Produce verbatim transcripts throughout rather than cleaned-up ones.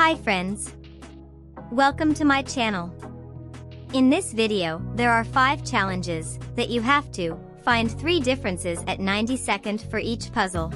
Hi friends! Welcome to my channel. In this video, there are five challenges that you have to find three differences at ninety seconds for each puzzle.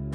You